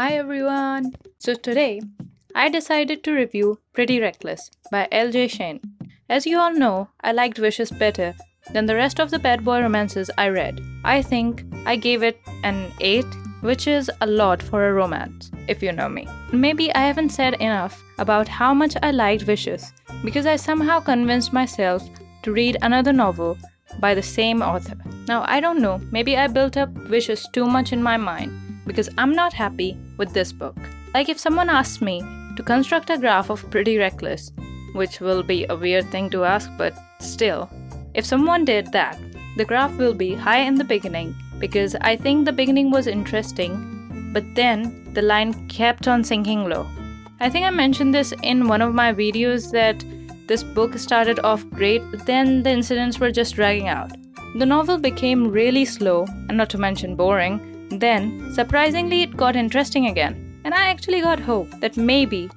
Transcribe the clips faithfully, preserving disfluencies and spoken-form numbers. Hi everyone! So today, I decided to review Pretty Reckless by L J Shen. As you all know, I liked Vicious better than the rest of the bad boy romances I read. I think I gave it an eight, which is a lot for a romance, if you know me. Maybe I haven't said enough about how much I liked Vicious, because I somehow convinced myself to read another novel by the same author. Now I don't know, maybe I built up Vicious too much in my mind, because I'm not happy with this book. Like if someone asks me to construct a graph of Pretty Reckless, which will be a weird thing to ask, but still, if someone did that, the graph will be high in the beginning because I think the beginning was interesting, but then the line kept on sinking low. I think I mentioned this in one of my videos that this book started off great, but then the incidents were just dragging out. The novel became really slow, and not to mention boring. Then, surprisingly, it got interesting again, and I actually got hope that maybe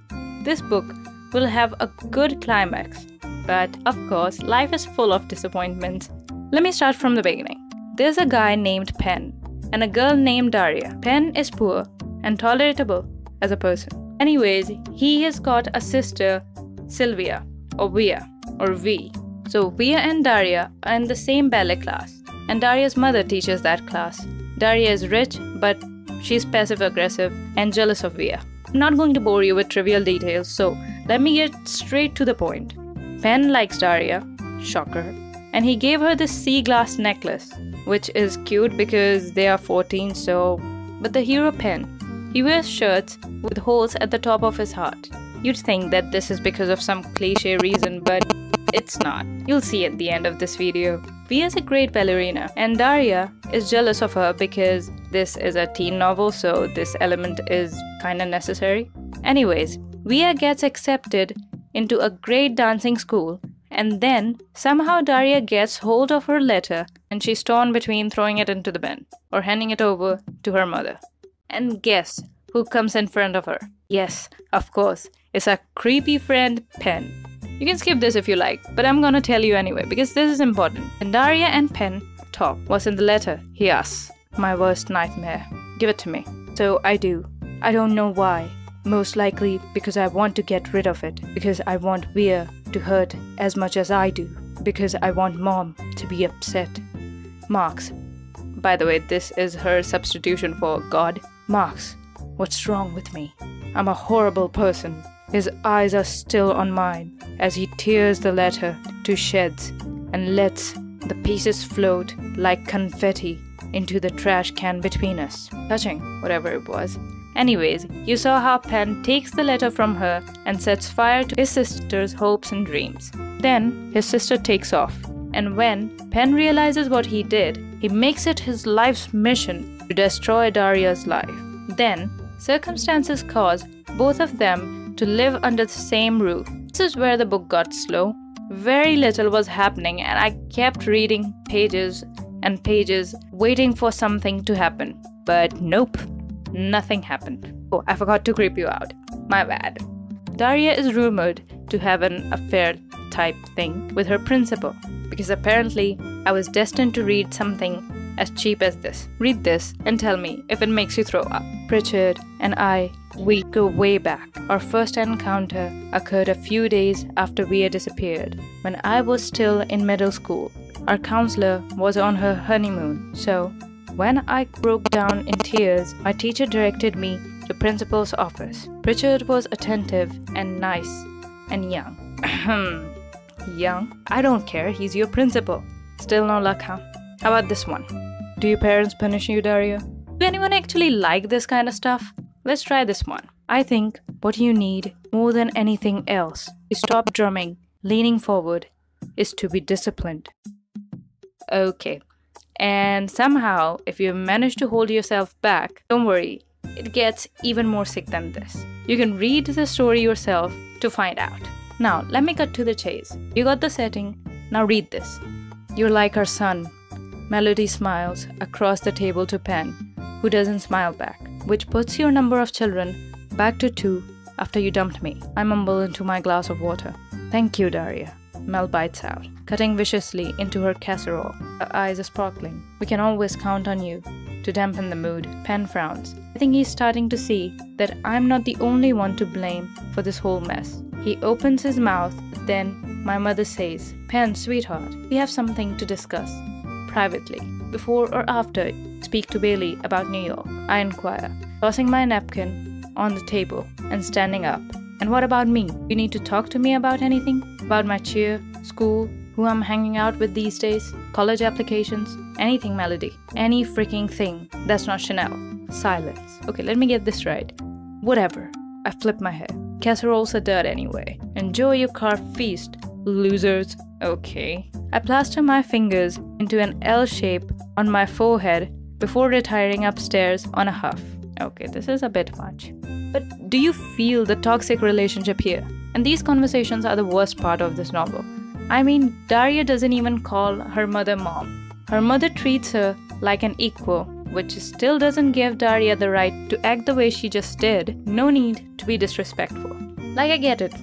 this book will have a good climax. But of course, life is full of disappointments. Let me start from the beginning. There's a guy named Penn and a girl named Daria. Penn is poor and tolerable as a person. Anyways, he has got a sister, Sylvia, or Via, or V. So Via and Daria are in the same ballet class, and Daria's mother teaches that class. Daria is rich, but she's passive-aggressive and jealous of Via. I'm not going to bore you with trivial details, so let me get straight to the point. Penn likes Daria, shocker, and he gave her this sea glass necklace, which is cute because they are fourteen, so... But the hero Penn, he wears shirts with holes at the top of his heart. You'd think that this is because of some cliche reason, but it's not. You'll see at the end of this video. Via is a great ballerina, and Daria is jealous of her because this is a teen novel, so this element is kinda necessary. Anyways, Via gets accepted into a great dancing school, and then somehow Daria gets hold of her letter and she's torn between throwing it into the bin or handing it over to her mother. And guess who comes in front of her? Yes, of course, it's our creepy friend Penn. You can skip this if you like, but I'm gonna tell you anyway because this is important. When Daria and Penn talk, what's in the letter? He asks. My worst nightmare. Give it to me. So I do. I don't know why. Most likely because I want to get rid of it. Because I want Via to hurt as much as I do. Because I want Mom to be upset. Marks. By the way, this is her substitution for God. Marks, what's wrong with me? I'm a horrible person. His eyes are still on mine as he tears the letter to shreds and lets the pieces float like confetti into the trash can between us. Touching, whatever it was. Anyways, you saw how Penn takes the letter from her and sets fire to his sister's hopes and dreams. Then his sister takes off, and when Penn realizes what he did, he makes it his life's mission to destroy Daria's life. Then circumstances cause both of them to live under the same roof. This is where the book got slow. Very little was happening, and I kept reading pages and pages, waiting for something to happen. But nope, nothing happened. Oh, I forgot to creep you out. My bad. Daria is rumored to have an affair type thing with her principal, because apparently I was destined to read something as cheap as this. Read this and tell me if it makes you throw up. Pritchard and I, we go way back. Our first encounter occurred a few days after Via disappeared, when I was still in middle school. Our counselor was on her honeymoon, so when I broke down in tears, my teacher directed me to principal's office. Pritchard was attentive and nice and young. Young? I don't care, he's your principal. Still no luck, huh? How about this one? Do your parents punish you, Daria? Do anyone actually like this kind of stuff? Let's try this one. I think what you need more than anything else to stop drumming, leaning forward, is to be disciplined. Okay. And somehow, if you manage to hold yourself back, don't worry, it gets even more sick than this. You can read the story yourself to find out. Now, let me cut to the chase. You got the setting. Now read this. You're like our son. Melody smiles across the table to Penn, who doesn't smile back, which puts your number of children back to two after you dumped me. I mumble into my glass of water. Thank you, Daria. Mel bites out, cutting viciously into her casserole. Her eyes are sparkling. We can always count on you. To dampen the mood, Penn frowns. I think he's starting to see that I'm not the only one to blame for this whole mess. He opens his mouth, then my mother says, "Penn, sweetheart, we have something to discuss. Privately. Before or after, speak to Bailey about New York," I inquire, tossing my napkin on the table and standing up. "And what about me? You need to talk to me about anything? About my cheer, school, who I'm hanging out with these days, college applications, anything, Melody. Any freaking thing. That's not Chanel." Silence. Okay, let me get this right. "Whatever." I flip my hair. "Casseroles are dirt anyway. Enjoy your carved feast, losers." Okay. I plaster my fingers into an L shape on my forehead before retiring upstairs on a huff. Okay, this is a bit much. But do you feel the toxic relationship here? And these conversations are the worst part of this novel. I mean, Daria doesn't even call her mother mom. Her mother treats her like an equal, which still doesn't give Daria the right to act the way she just did. No need to be disrespectful. Like, I get it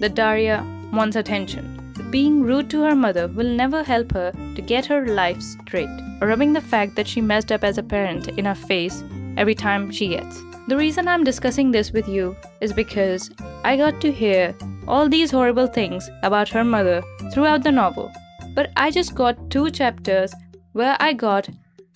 that Daria wants attention. Being rude to her mother will never help her to get her life straight, or rubbing the fact that she messed up as a parent in her face every time she gets. The reason I'm discussing this with you is because I got to hear all these horrible things about her mother throughout the novel, but I just got two chapters where I got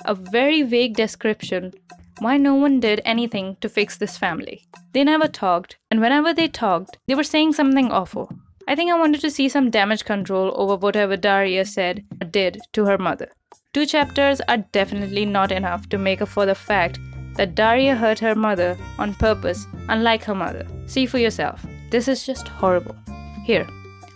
a very vague description why no one did anything to fix this family. They never talked, and whenever they talked, they were saying something awful. I think I wanted to see some damage control over whatever Daria said or did to her mother. Two chapters are definitely not enough to make up for the fact that Daria hurt her mother on purpose, unlike her mother. See for yourself. This is just horrible. Here,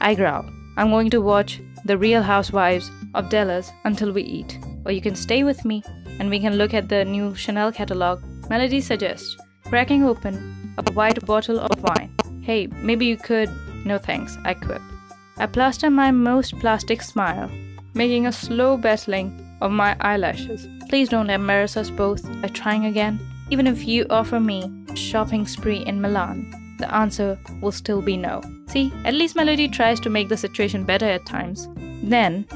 I growl. I'm going to watch The Real Housewives of Dallas until we eat. Or you can stay with me and we can look at the new Chanel catalog, Melody suggests, cracking open a white bottle of wine. "Hey, maybe you could..." "No thanks," I quip. I plaster my most plastic smile, making a slow battling of my eyelashes. Please don't embarrass us both by trying again. Even if you offer me a shopping spree in Milan, the answer will still be no. See, at least Melody tries to make the situation better at times. Then,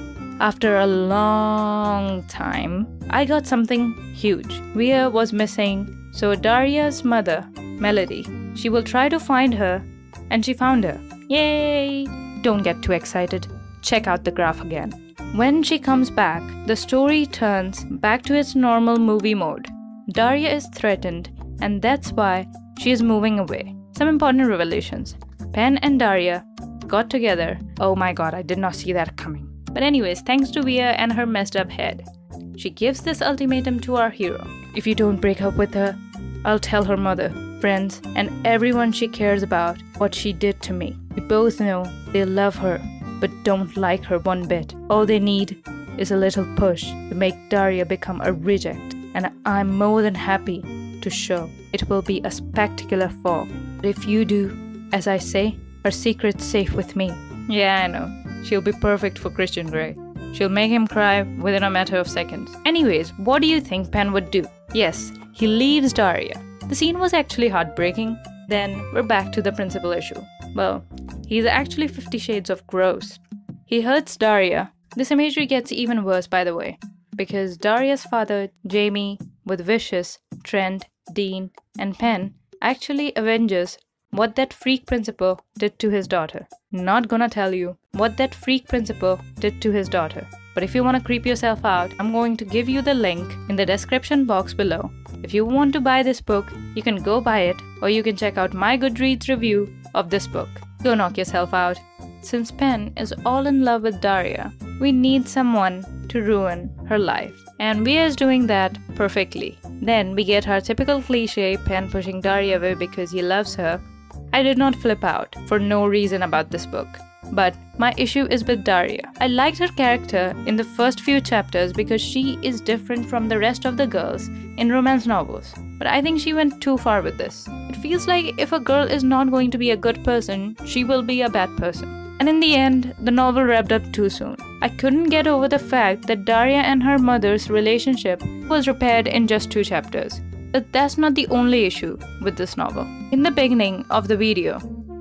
after a long time, I got something huge. Rhea was missing, so Daria's mother, Melody, she will try to find her, and she found her. Yay! Don't get too excited. Check out the graph again. When she comes back, the story turns back to its normal movie mode. Daria is threatened, and that's why she is moving away. Some important revelations. Penn and Daria got together. Oh my god, I did not see that coming. But anyways, thanks to Via and her messed up head, she gives this ultimatum to our hero. If you don't break up with her, I'll tell her mother, friends, and everyone she cares about what she did to me. We both know they love her, but don't like her one bit. All they need is a little push to make Daria become a reject, and I'm more than happy to show. It will be a spectacular fall. But if you do, as I say, her secret's safe with me. Yeah, I know. She'll be perfect for Christian Grey. She'll make him cry within a matter of seconds. Anyways, what do you think Penn would do? Yes, he leaves Daria. The scene was actually heartbreaking. Then we're back to the principal issue. Well, he's actually fifty shades of gross. He hurts Daria. This imagery gets even worse, by the way, because Daria's father, Jaime, with Vicious, Trent, Dean, and Penn, actually avenges what that freak principal did to his daughter. Not gonna tell you what that freak principal did to his daughter. But if you want to creep yourself out, I'm going to give you the link in the description box below. If you want to buy this book, you can go buy it, or you can check out my Goodreads review of this book. Go knock yourself out. Since Penn is all in love with Daria, we need someone to ruin her life. And Via is doing that perfectly. Then we get our typical cliche, Penn pushing Daria away because he loves her. I did not flip out for no reason about this book. But my issue is with Daria. I liked her character in the first few chapters because she is different from the rest of the girls in romance novels. But I think she went too far with this. It feels like if a girl is not going to be a good person, she will be a bad person. And in the end, the novel wrapped up too soon. I couldn't get over the fact that Daria and her mother's relationship was repaired in just two chapters. But that's not the only issue with this novel. In the beginning of the video,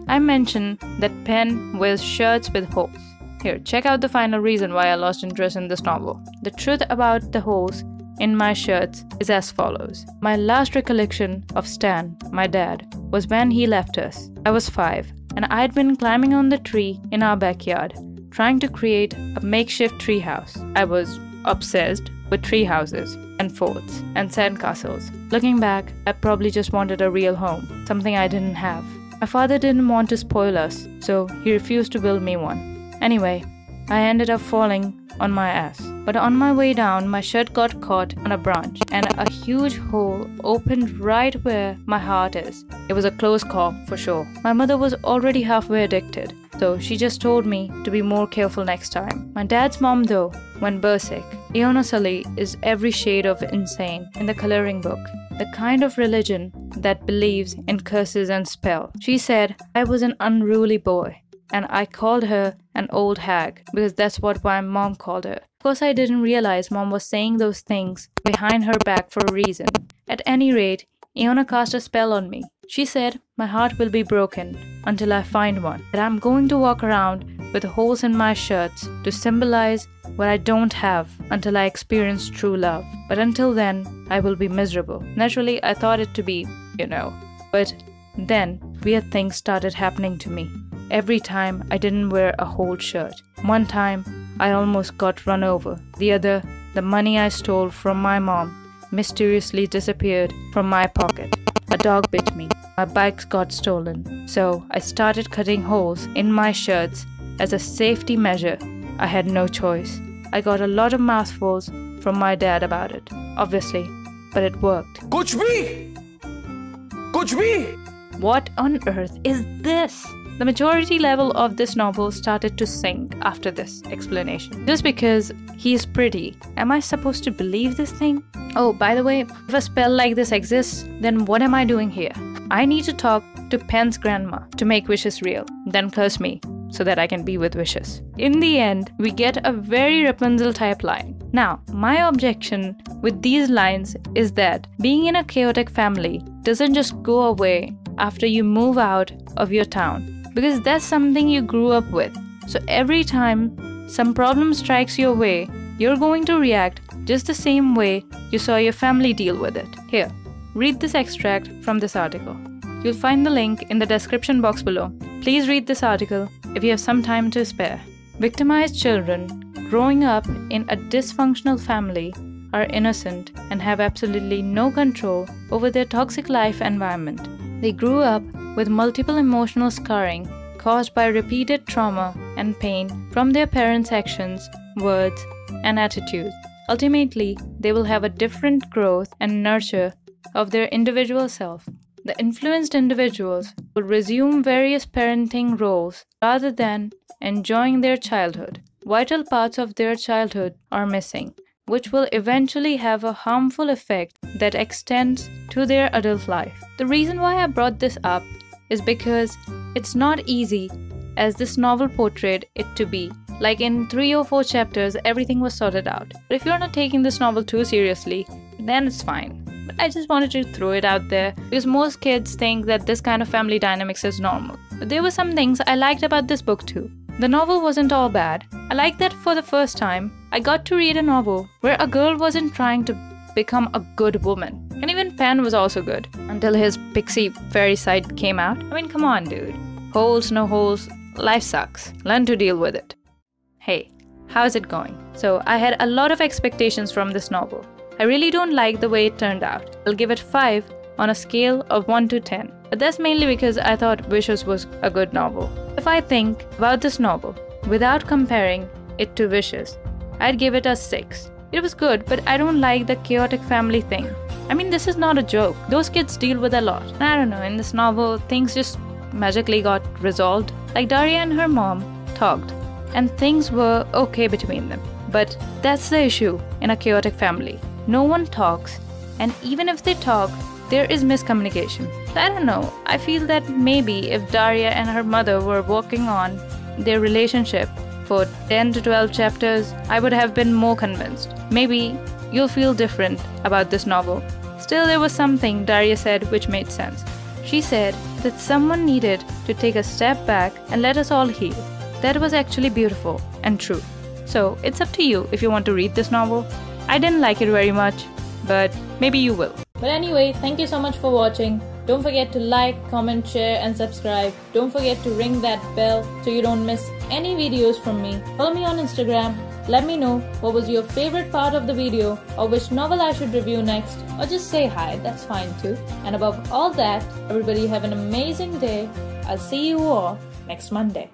I mentioned that Penn wears shirts with holes. Here, check out the final reason why I lost interest in this novel. The truth about the holes in my shirts is as follows. My last recollection of Stan, my dad, was when he left us. I was five, and I'd been climbing on the tree in our backyard, trying to create a makeshift treehouse. I was obsessed with treehouses and forts and sandcastles. Looking back, I probably just wanted a real home, something I didn't have. My father didn't want to spoil us, so he refused to build me one. Anyway, I ended up falling on my ass. But on my way down, my shirt got caught on a branch, and a huge hole opened right where my heart is. It was a close call, for sure. My mother was already halfway addicted, so she just told me to be more careful next time. My dad's mom, though, went berserk. Leona Sully is every shade of insane in the coloring book. The kind of religion that believes in curses and spell. She said I was an unruly boy, and I called her an old hag because that's what my mom called her. Of course, I didn't realize mom was saying those things behind her back for a reason. At any rate, Iona cast a spell on me. She said my heart will be broken until I find one, that I'm going to walk around with holes in my shirts to symbolize what I don't have until I experience true love. But until then, I will be miserable. Naturally, I thought it to be, you know. But then, weird things started happening to me. Every time, I didn't wear a whole shirt. One time, I almost got run over. The other, the money I stole from my mom mysteriously disappeared from my pocket. A dog bit me. My bikes got stolen. So, I started cutting holes in my shirts as a safety measure. I had no choice. I got a lot of mouthfuls from my dad about it, obviously, but it worked. Kuch bhi! Kuch bhi! What on earth is this? The maturity level of this novel started to sink after this explanation. Just because he is pretty, am I supposed to believe this thing? Oh, by the way, if a spell like this exists, then what am I doing here? I need to talk to Penn's grandma to make wishes real, then curse me, so that I can be with Vicious. In the end, we get a very Rapunzel type line. Now, my objection with these lines is that being in a chaotic family doesn't just go away after you move out of your town, because that's something you grew up with. So every time some problem strikes your way, you're going to react just the same way you saw your family deal with it. Here, read this extract from this article. You'll find the link in the description box below. Please read this article if you have some time to spare. Victimized children growing up in a dysfunctional family are innocent and have absolutely no control over their toxic life environment. They grew up with multiple emotional scarring caused by repeated trauma and pain from their parents' actions, words, and attitudes. Ultimately, they will have a different growth and nurture of their individual self. The influenced individuals will resume various parenting roles rather than enjoying their childhood. Vital parts of their childhood are missing, which will eventually have a harmful effect that extends to their adult life. The reason why I brought this up is because it's not easy as this novel portrayed it to be. Like in three or four chapters, everything was sorted out. But if you're not taking this novel too seriously, then it's fine. But I just wanted to throw it out there because most kids think that this kind of family dynamics is normal. But there were some things I liked about this book too. The novel wasn't all bad. I liked that for the first time, I got to read a novel where a girl wasn't trying to become a good woman. And even Penn was also good until his pixie fairy side came out. I mean, come on, dude. Holes, no holes, life sucks. Learn to deal with it. Hey, how's it going? So I had a lot of expectations from this novel. I really don't like the way it turned out. I'll give it five on a scale of one to ten. But that's mainly because I thought Vicious was a good novel. If I think about this novel without comparing it to Vicious, I'd give it a six. It was good, but I don't like the chaotic family thing. I mean, this is not a joke. Those kids deal with a lot. And I don't know, in this novel, things just magically got resolved. Like Daria and her mom talked, and things were okay between them. But that's the issue in a chaotic family. No one talks, and even if they talk, there is miscommunication. So I don't know, I feel that maybe if Daria and her mother were working on their relationship for ten to twelve chapters, I would have been more convinced. Maybe you'll feel different about this novel. Still, there was something Daria said which made sense. She said that someone needed to take a step back and let us all heal. That was actually beautiful and true. So it's up to you if you want to read this novel. I didn't like it very much, but maybe you will. But anyway, thank you so much for watching. Don't forget to like, comment, share and subscribe. Don't forget to ring that bell so you don't miss any videos from me. Follow me on Instagram. Let me know what was your favorite part of the video or which novel I should review next, or just say hi, that's fine too. And above all that, everybody have an amazing day. I'll see you all next Monday.